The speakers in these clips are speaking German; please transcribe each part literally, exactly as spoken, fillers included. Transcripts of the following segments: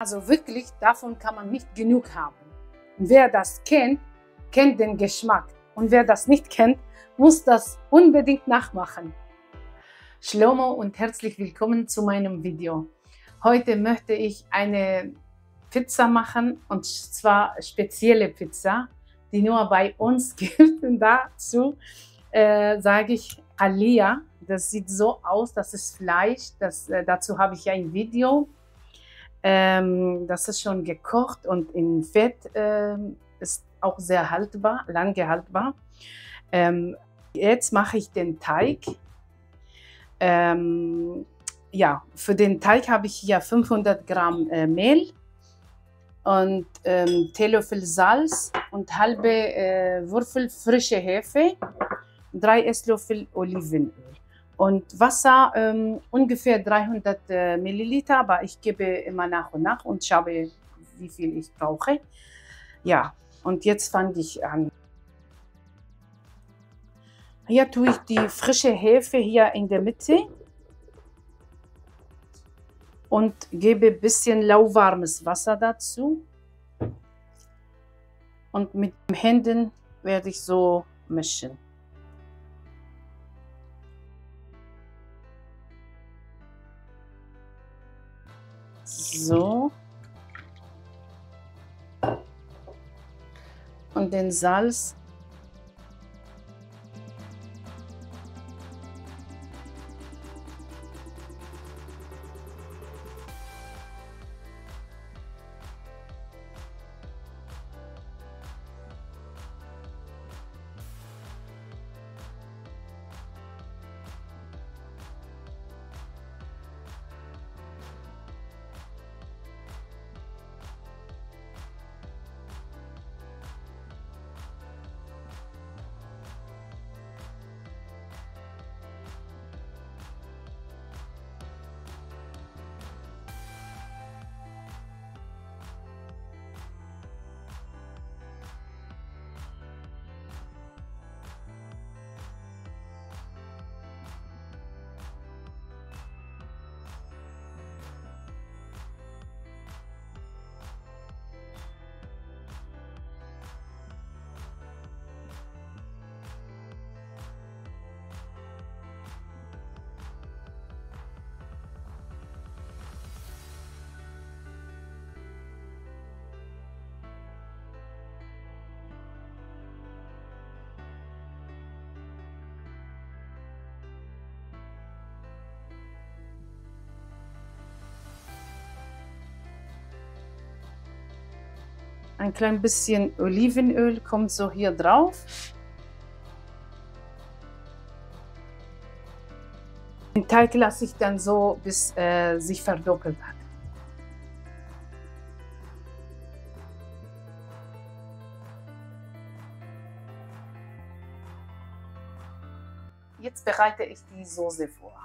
Also wirklich, davon kann man nicht genug haben. Und wer das kennt, kennt den Geschmack. Und wer das nicht kennt, muss das unbedingt nachmachen. Shlomo und herzlich willkommen zu meinem Video. Heute möchte ich eine Pizza machen, und zwar spezielle Pizza, die nur bei uns gibt. Und dazu äh, sage ich Qaliya. Das sieht so aus, das ist Fleisch. Das, äh, dazu habe ich ein Video. Ähm, das ist schon gekocht und in Fett, äh, ist auch sehr haltbar, lange haltbar. Ähm, jetzt mache ich den Teig. Ähm, ja, für den Teig habe ich hier fünfhundert Gramm äh, Mehl und ähm, Teelöffel Salz und halbe äh, Würfel frische Hefe, drei Esslöffel Olivenöl. Und Wasser ähm, ungefähr dreihundert äh, Milliliter, aber ich gebe immer nach und nach und schaue, wie viel ich brauche. Ja, und jetzt fange ich an. Hier tue ich die frische Hefe hier in der Mitte und gebe ein bisschen lauwarmes Wasser dazu. Und mit den Händen werde ich so mischen. So. Und den Salz. Ein klein bisschen Olivenöl kommt so hier drauf. Den Teig lasse ich dann so, bis äh, sich verdoppelt hat. Jetzt bereite ich die Soße vor.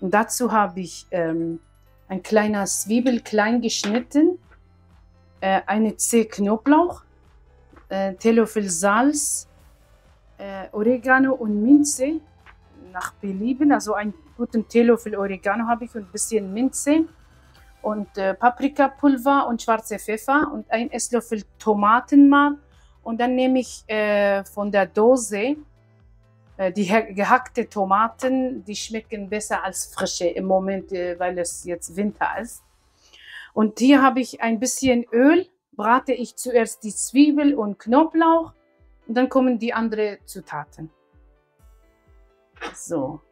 Und dazu habe ich ähm, ein kleiner Zwiebel klein geschnitten. Eine Zehe Knoblauch, äh, Teelöffel Salz, äh, Oregano und Minze nach Belieben. Also einen guten Teelöffel Oregano habe ich und ein bisschen Minze und äh, Paprikapulver und schwarze Pfeffer und ein Esslöffel Tomatenmark. Und dann nehme ich äh, von der Dose äh, die gehackte Tomaten, die schmecken besser als frische im Moment, äh, weil es jetzt Winter ist. Und hier habe ich ein bisschen Öl, brate ich zuerst die Zwiebel und Knoblauch und dann kommen die anderen Zutaten. So.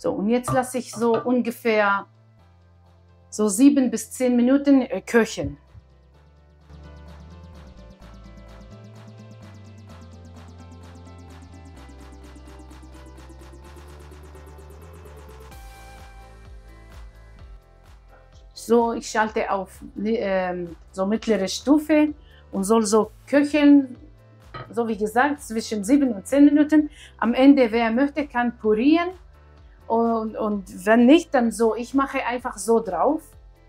So, und jetzt lasse ich so ungefähr so sieben bis zehn Minuten köcheln. So, ich schalte auf äh, so mittlere Stufe und soll so köcheln, so wie gesagt, zwischen sieben und zehn Minuten. Am Ende, wer möchte, kann pürieren und, und wenn nicht, dann so. Ich mache einfach so drauf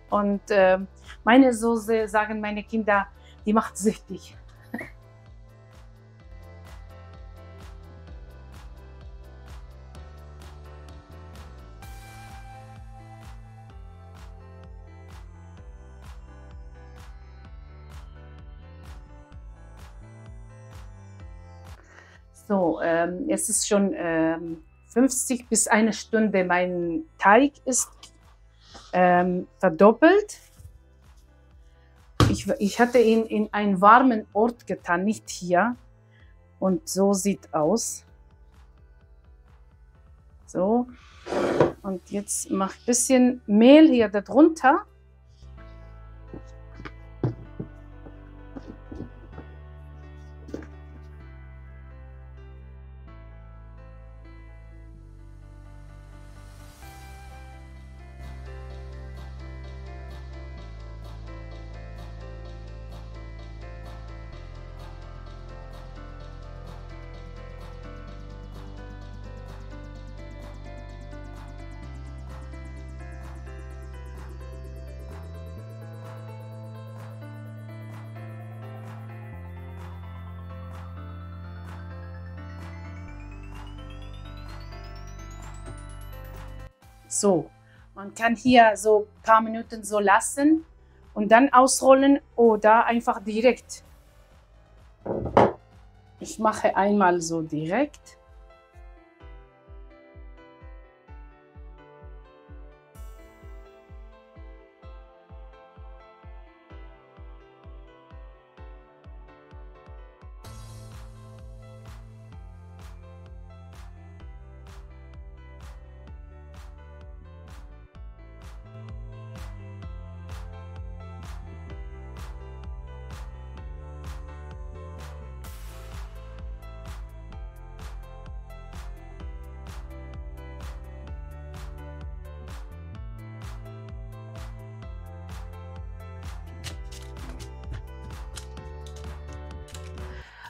und äh, meine Soße, sagen meine Kinder, die macht süchtig. So, ähm, es ist schon ähm, fünfzig bis eine Stunde. Mein Teig ist ähm, verdoppelt. Ich, ich hatte ihn in einen warmen Ort getan, nicht hier. Und so sieht aus. So, und jetzt mache ich ein bisschen Mehl hier darunter. So, man kann hier so ein paar Minuten so lassen und dann ausrollen oder einfach direkt. Ich mache einmal so direkt.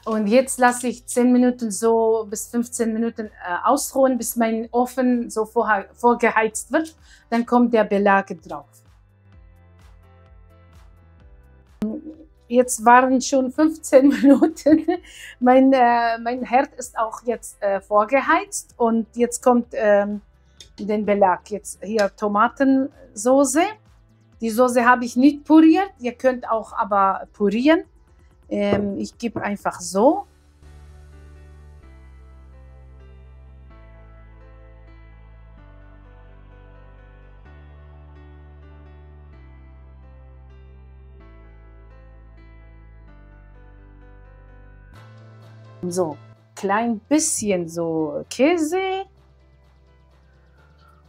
Und jetzt lasse ich zehn Minuten so bis fünfzehn Minuten äh, ausruhen, bis mein Ofen so vor, vorgeheizt wird. Dann kommt der Belag drauf. Jetzt waren schon fünfzehn Minuten. Mein, äh, mein Herd ist auch jetzt äh, vorgeheizt und jetzt kommt ähm, den Belag. Jetzt hier Tomatensoße. Die Soße habe ich nicht püriert. Ihr könnt auch aber pürieren. Ich gebe einfach so. So, klein bisschen so Käse.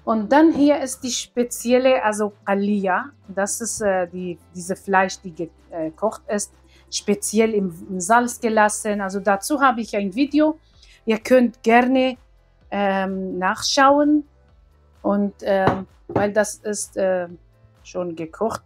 Und dann hier ist die spezielle, also Qaliya. Das ist äh, die, diese Fleisch, die gekocht ist. Speziell im Salz gelassen. Also dazu habe ich ein Video. Ihr könnt gerne ähm, nachschauen. Und ähm, weil das ist äh, schon gekocht.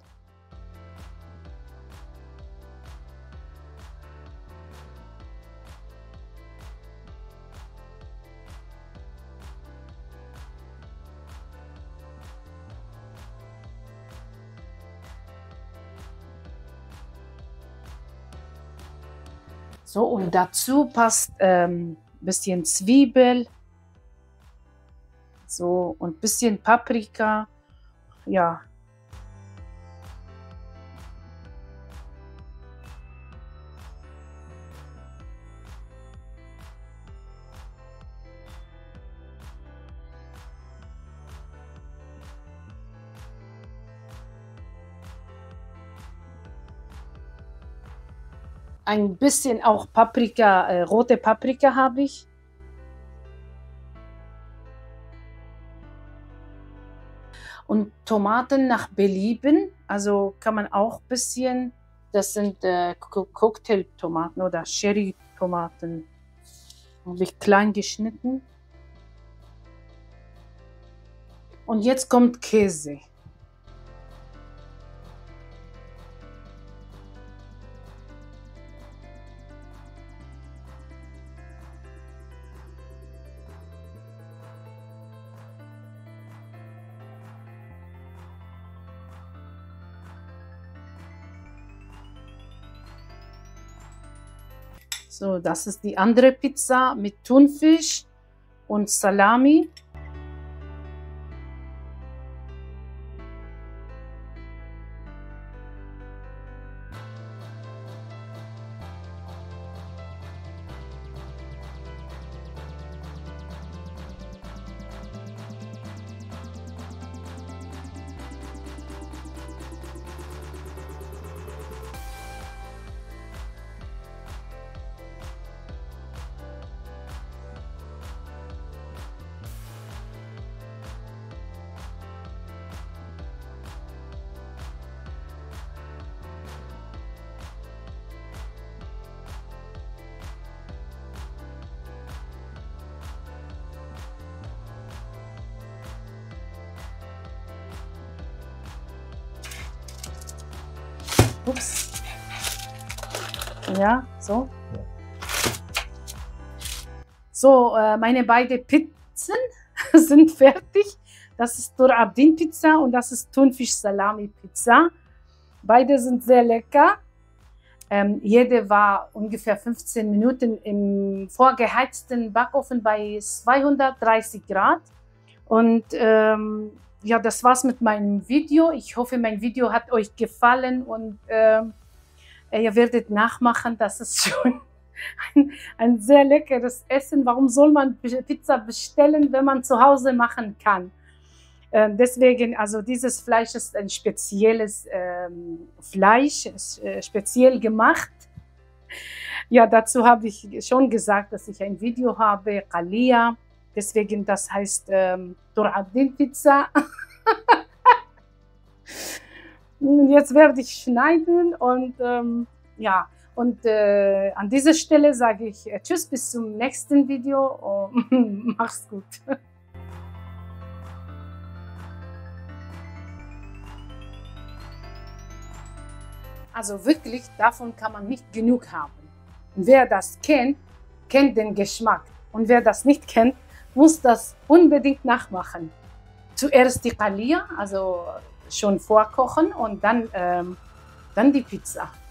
So, und dazu passt ähm, ein bisschen Zwiebel, so, und ein bisschen Paprika, ja. Ein bisschen auch Paprika, äh, rote Paprika habe ich. und Tomaten nach Belieben, also kann man auch ein bisschen, das sind äh, Cocktailtomaten oder Cherry-Tomaten, habe ich klein geschnitten. Und jetzt kommt Käse. So, das ist die andere Pizza mit Thunfisch und Salami. Ups. Ja, so. So, äh, meine beiden Pizzen sind fertig. Das ist Tur Abdin Pizza und das ist Thunfisch Salami Pizza. Beide sind sehr lecker. Ähm, jede war ungefähr fünfzehn Minuten im vorgeheizten Backofen bei zweihundertdreißig Grad. Und ähm, ja, das war's mit meinem Video. Ich hoffe, mein Video hat euch gefallen und äh, ihr werdet nachmachen. Das ist schon ein, ein sehr leckeres Essen. Warum soll man Pizza bestellen, wenn man zu Hause machen kann? Äh, deswegen, also dieses Fleisch ist ein spezielles äh, Fleisch, ist, äh, speziell gemacht. Ja, dazu habe ich schon gesagt, dass ich ein Video habe, Qaliya. Deswegen, das heißt ähm, Tur Abdin Pizza. Jetzt werde ich schneiden und ähm, ja, und äh, an dieser Stelle sage ich äh, tschüss, bis zum nächsten Video. Und mach's gut. Also wirklich, davon kann man nicht genug haben. Wer das kennt, kennt den Geschmack. Und wer das nicht kennt, muss das unbedingt nachmachen. Zuerst die Qaliya, also schon vorkochen, und dann, ähm, dann die Pizza.